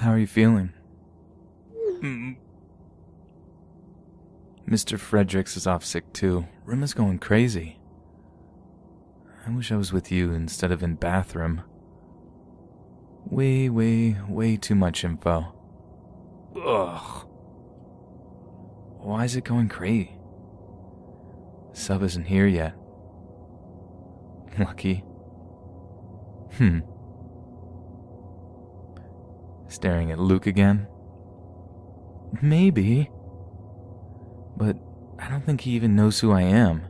How are you feeling? Mr. Fredericks is off sick too. Room is going crazy. I wish I was with you instead of in bathroom. Way too much info. Ugh. Why is it going crazy? Sub isn't here yet. Lucky. Staring at Luke again? Maybe. But I don't think he even knows who I am.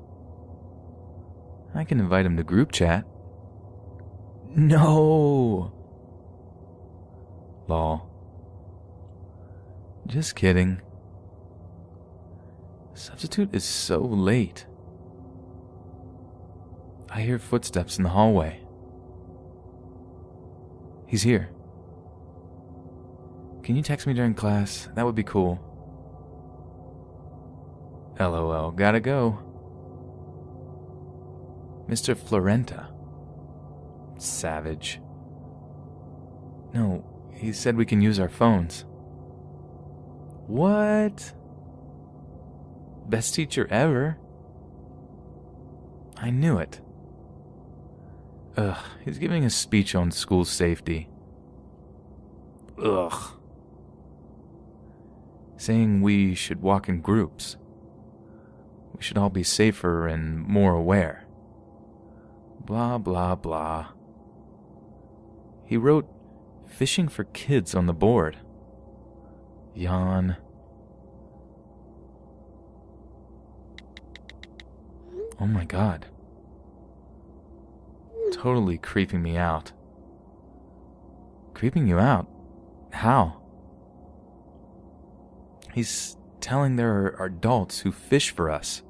I can invite him to group chat. No! Lol. Just kidding. Substitute is so late. I hear footsteps in the hallway. He's here. Can you text me during class? That would be cool. LOL, gotta go. Mr. Florenta. Savage. No, he said we can use our phones. What? Best teacher ever. I knew it. Ugh, he's giving a speech on school safety. Ugh. Saying we should walk in groups. We should all be safer and more aware. Blah, blah, blah. He wrote Fishing for Kids on the board. Yawn. Oh my god. Totally creeping me out. Creeping you out? How? He's telling there are adults who fish for us.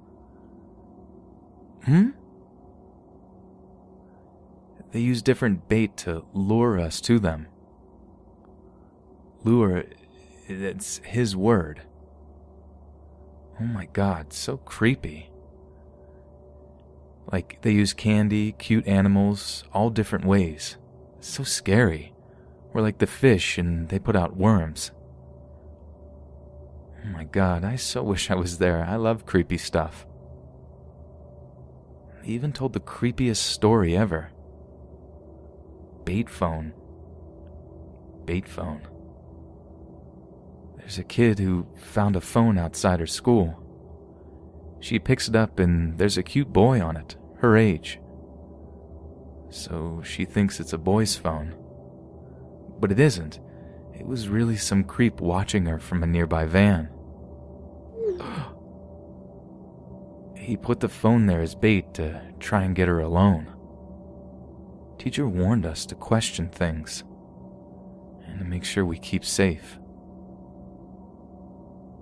They use different bait to lure us to them. Lure, it's his word. Oh my god, so creepy. Like, they use candy, cute animals, all different ways. It's so scary. We're like the fish and they put out worms. Oh my god, I so wish I was there. I love creepy stuff. They even told the creepiest story ever. Bait phone. Bait phone. There's a kid who found a phone outside her school. She picks it up and there's a cute boy on it, her age. So she thinks it's a boy's phone. But it isn't. It was really some creep watching her from a nearby van. He put the phone there as bait to try and get her alone. Teacher warned us to question things and to make sure we keep safe.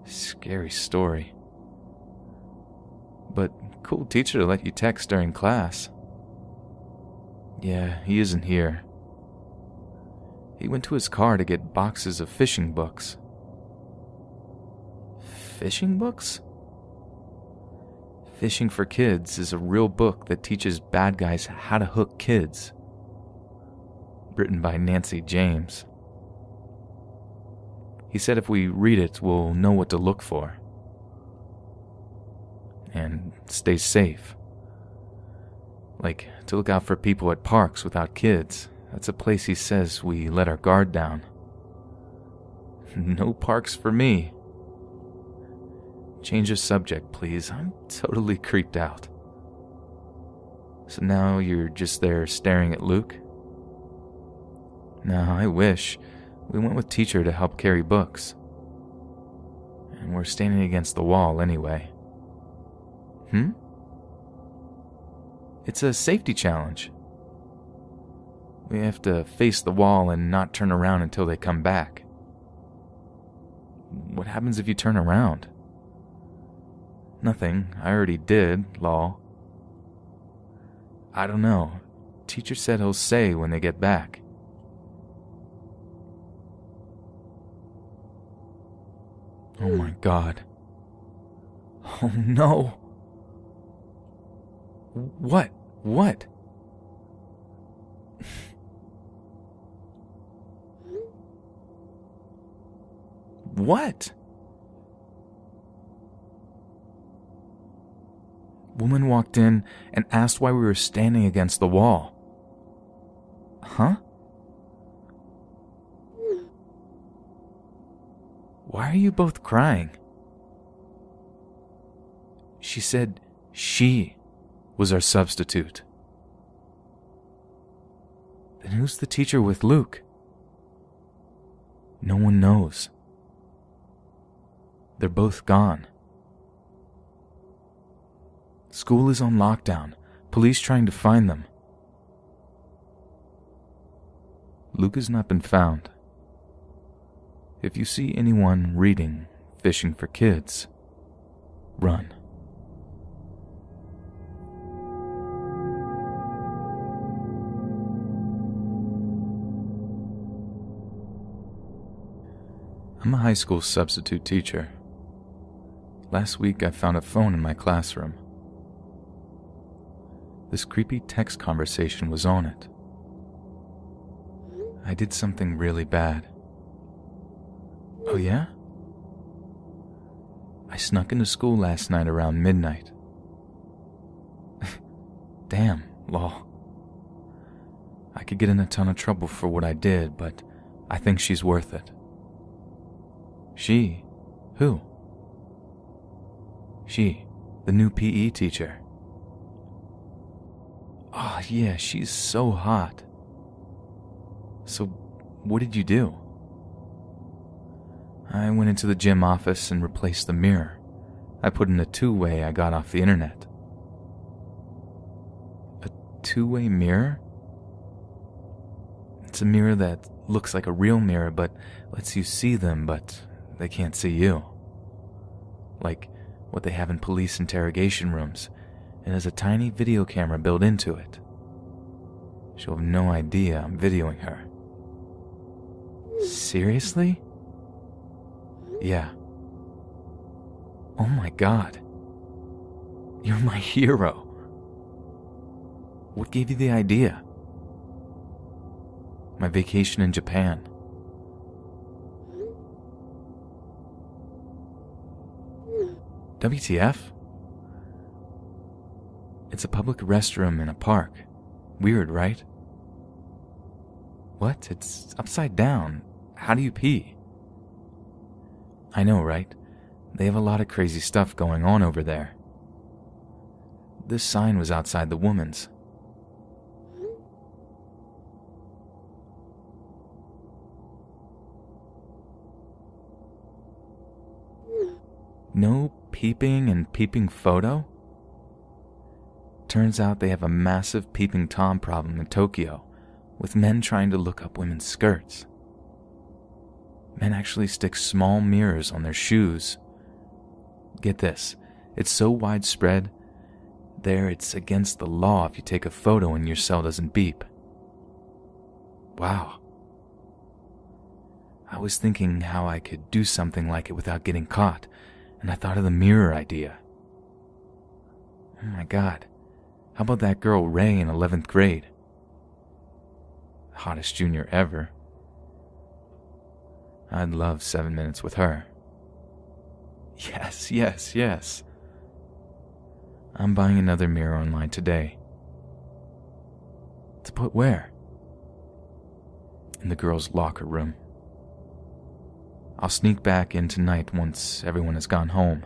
Scary story. But cool teacher to let you text during class. Yeah, he isn't here. He went to his car to get boxes of fishing books. Fishing books? Fishing for Kids is a real book that teaches bad guys how to hook kids. Written by Nancy James. He said if we read it, we'll know what to look for. And stay safe. Like, to look out for people at parks without kids. That's a place he says we let our guard down. No parks for me. Change of subject, please. I'm totally creeped out. So now you're just there staring at Luke? No, I wish. We went with teacher to help carry books. And we're standing against the wall anyway. It's a safety challenge. We have to face the wall and not turn around until they come back. What happens if you turn around? Nothing. I already did, lol. I don't know. Teacher said he'll say when they get back. Oh my god. Oh no. What? What? What? Woman walked in and asked why we were standing against the wall. Huh? Why are you both crying? She said she was our substitute. Then who's the teacher with Luke? No one knows. They're both gone. School is on lockdown, police trying to find them. Luke has not been found. If you see anyone reading Fishing for Kids, run. I'm a high school substitute teacher. Last week I found a phone in my classroom. This creepy text conversation was on it. I did something really bad. Oh yeah? I snuck into school last night around midnight. Damn, lol. I could get in a ton of trouble for what I did, but I think she's worth it. She? Who? She, the new PE teacher. Oh yeah, she's so hot. So, what did you do? I went into the gym office and replaced the mirror. I put in a two-way I got off the internet. A two-way mirror? It's a mirror that looks like a real mirror, but lets you see them, but they can't see you. Like what they have in police interrogation rooms, and has a tiny video camera built into it. She'll have no idea I'm videoing her. Seriously? Yeah. Oh my god. You're my hero. What gave you the idea? My vacation in Japan. WTF? It's a public restroom in a park. Weird, right? What? It's upside down. How do you pee? I know, right? They have a lot of crazy stuff going on over there. This sign was outside the woman's. No peeping and peeping photo? Turns out they have a massive peeping Tom problem in Tokyo, with men trying to look up women's skirts. Men actually stick small mirrors on their shoes. Get this, it's so widespread, there it's against the law if you take a photo and your cell doesn't beep. Wow. I was thinking how I could do something like it without getting caught, and I thought of the mirror idea. Oh my god. How about that girl Ray in 11th grade? Hottest junior ever. I'd love 7 minutes with her. Yes, yes, yes. I'm buying another mirror online today. To put where? In the girls' locker room. I'll sneak back in tonight once everyone has gone home.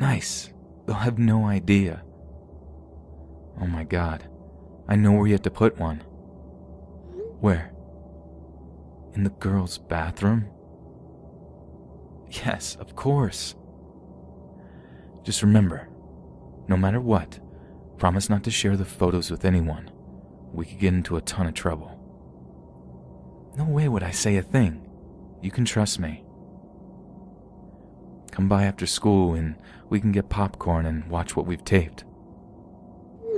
Nice. They'll have no idea. Oh my god, I know where you have to put one. Where? In the girls' bathroom? Yes, of course. Just remember, no matter what, promise not to share the photos with anyone. We could get into a ton of trouble. No way would I say a thing. You can trust me. Come by after school and we can get popcorn and watch what we've taped.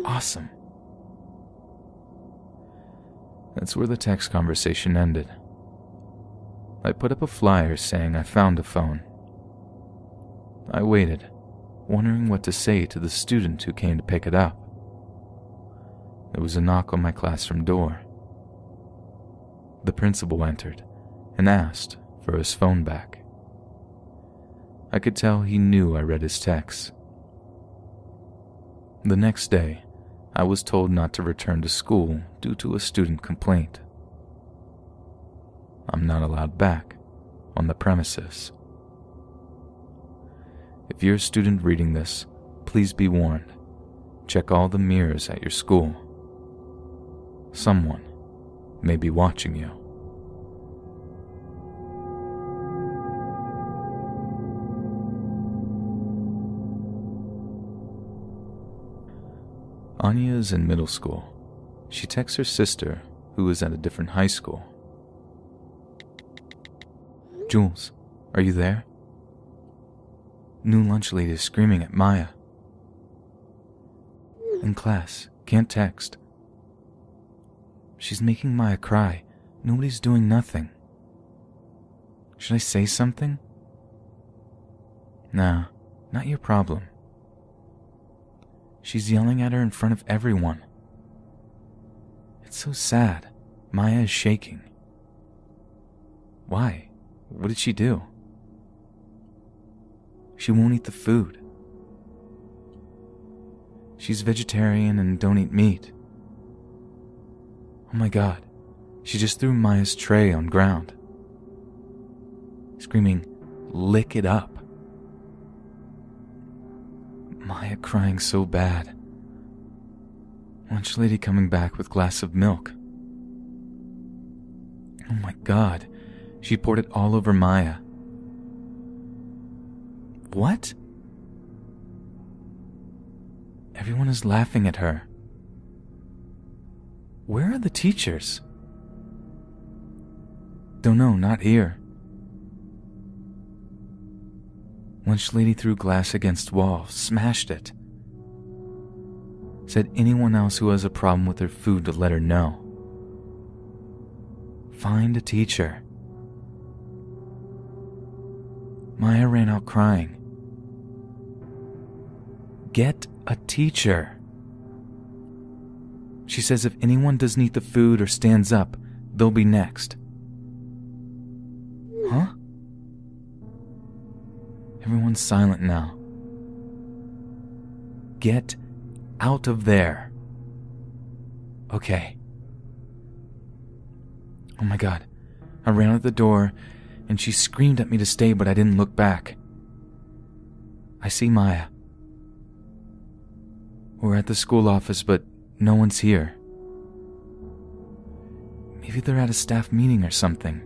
Awesome. That's where the text conversation ended. I put up a flyer saying I found a phone. I waited, wondering what to say to the student who came to pick it up. There was a knock on my classroom door. The principal entered and asked for his phone back. I could tell he knew I read his texts. The next day, I was told not to return to school due to a student complaint. I'm not allowed back on the premises. If you're a student reading this, please be warned. Check all the mirrors at your school. Someone may be watching you. Anya is in middle school. She texts her sister, who is at a different high school. Jules, are you there? New lunch lady is screaming at Maya. In class, can't text. She's making Maya cry. Nobody's doing nothing. Should I say something? Nah, not your problem. She's yelling at her in front of everyone. It's so sad. Maya is shaking. Why? What did she do? She won't eat the food. She's vegetarian and don't eat meat. Oh my God, she just threw Maya's tray on ground, screaming, "Lick it up." Maya crying so bad. Lunch lady coming back with glass of milk. Oh my God, she poured it all over Maya. What? Everyone is laughing at her. Where are the teachers? Don't know, not here. Lunch lady threw glass against wall, smashed it. Said anyone else who has a problem with her food to let her know. Find a teacher. Maya ran out crying. Get a teacher. She says if anyone doesn't eat the food or stands up, they'll be next. Huh? Everyone's silent now. Get out of there. Okay. Oh my God. I ran out the door and she screamed at me to stay, but I didn't look back. I see Maya. We're at the school office, but no one's here. Maybe they're at a staff meeting or something.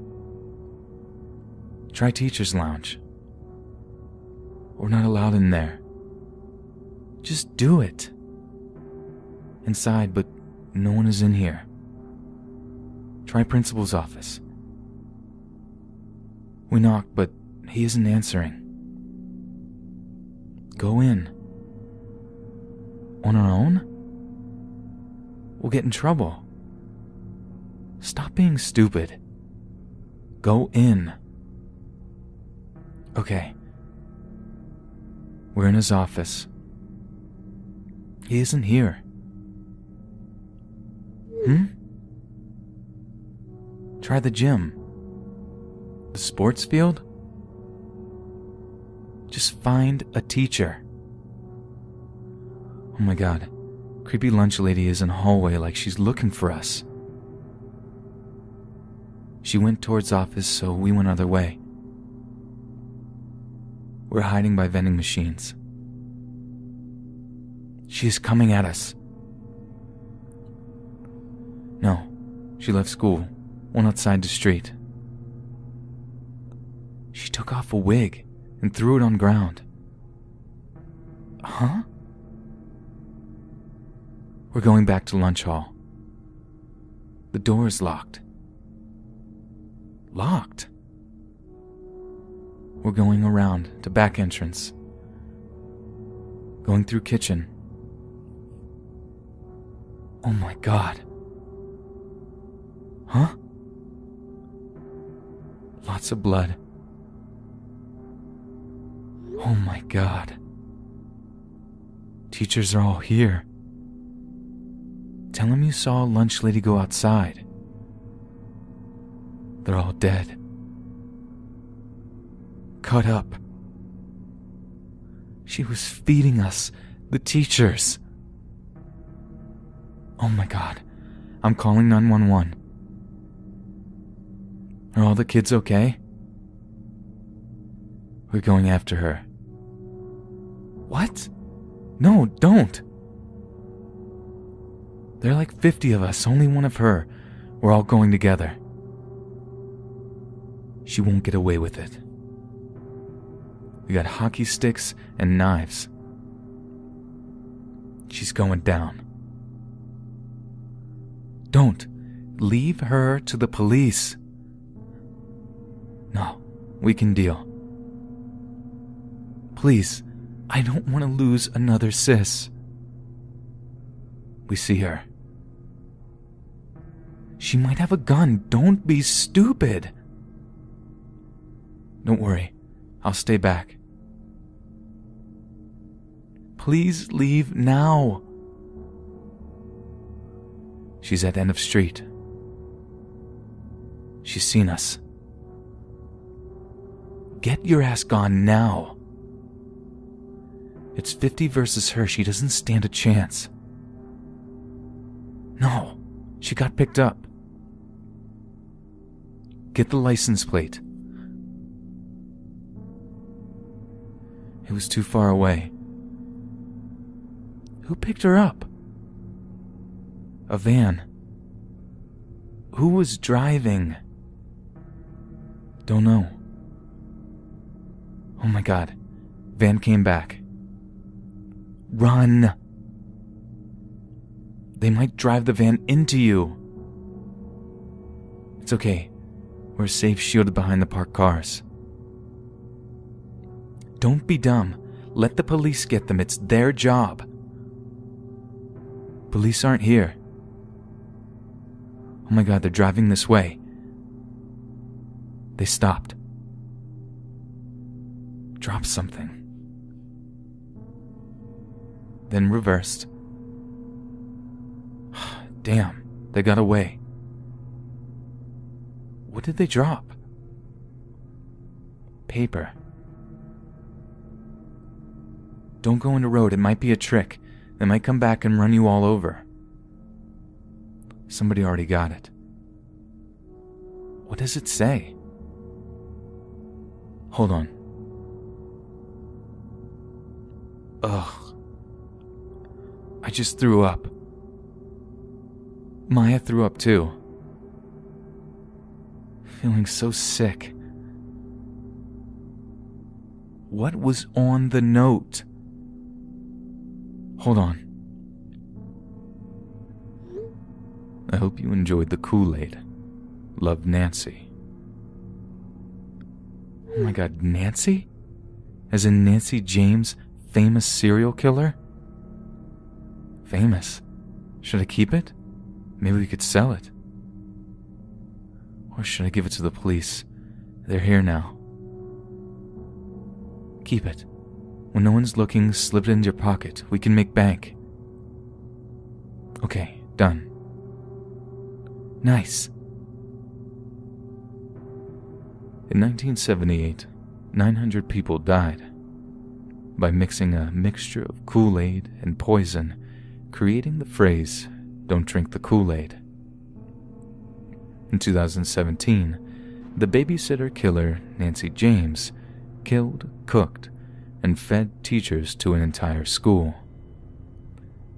Try teacher's lounge. We're not allowed in there. Just do it. Inside, but no one is in here. Try principal's office. We knock, but he isn't answering. Go in. On our own? We'll get in trouble. Stop being stupid. Go in. Okay. We're in his office. He isn't here. Try the gym. The sports field? Just find a teacher. Oh my God, creepy lunch lady is in the hallway like she's looking for us. She went towards office, so we went other way. We're hiding by vending machines. She is coming at us. No, she left school, went outside the street. She took off a wig and threw it on ground. Huh? We're going back to lunch hall. The door is locked. Locked? We're going around to back entrance. Going through kitchen. Oh my God. Huh? Lots of blood. Oh my God. Teachers are all here. Tell him you saw a lunch lady go outside. They're all dead. cut up. She was feeding us, the teachers. Oh my God, I'm calling 911. Are all the kids okay? We're going after her. What? No, don't! There are like 50 of us, only one of her. We're all going together. She won't get away with it. We got hockey sticks and knives. She's going down. Don't leave her to the police. No, we can deal. Please, I don't want to lose another sis. We see her. She might have a gun. Don't be stupid. Don't worry. I'll stay back. Please leave now. She's at the end of street. She's seen us. Get your ass gone now. It's 50 versus her. She doesn't stand a chance. No, she got picked up. Get the license plate. It was too far away. Who picked her up? A van. Who was driving? Don't know. Oh my God, van came back. Run! They might drive the van into you. It's okay. We're safe, shielded behind the parked cars. Don't be dumb. Let the police get them. It's their job. Police aren't here. Oh my God, they're driving this way. They stopped. Dropped something. Then reversed. Damn, they got away. What did they drop? Paper. Don't go into road, it might be a trick. They might come back and run you all over. Somebody already got it. What does it say? Hold on. Ugh. I just threw up. Maya threw up too. Feeling so sick. What was on the note? Hold on. I hope you enjoyed the Kool-Aid. Love, Nancy. Oh my God, Nancy? As in Nancy James, famous serial killer? Famous. Should I keep it? Maybe we could sell it. Or should I give it to the police? They're here now. Keep it. When no one's looking, slip it into your pocket. We can make bank. Okay, done. Nice. In 1978, 900 people died by mixing a mixture of Kool-Aid and poison, creating the phrase, "Don't drink the Kool-Aid." In 2017, the babysitter killer, Nancy James, killed, cooked, and fed teachers to an entire school.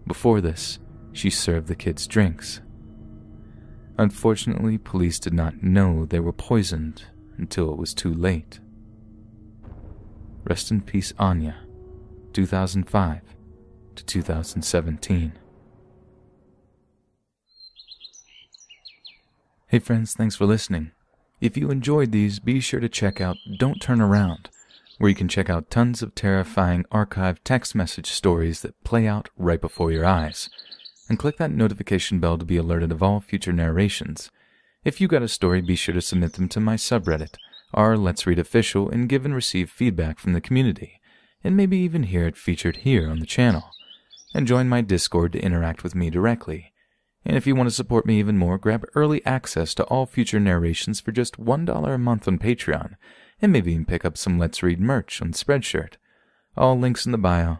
Before this, she served the kids drinks. Unfortunately, police did not know they were poisoned until it was too late. Rest in peace, Anya, 2005 to 2017. Hey friends, thanks for listening. If you enjoyed these, be sure to check out Don't Turn Around, where you can check out tons of terrifying archived text message stories that play out right before your eyes. And click that notification bell to be alerted of all future narrations. If you got a story, be sure to submit them to my subreddit, r/letsreadofficial, and give and receive feedback from the community, and maybe even hear it featured here on the channel. And join my Discord to interact with me directly. And if you want to support me even more, grab early access to all future narrations for just $1 a month on Patreon, and maybe even pick up some Let's Read merch on Spreadshirt. All links in the bio.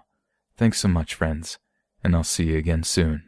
Thanks so much, friends, and I'll see you again soon.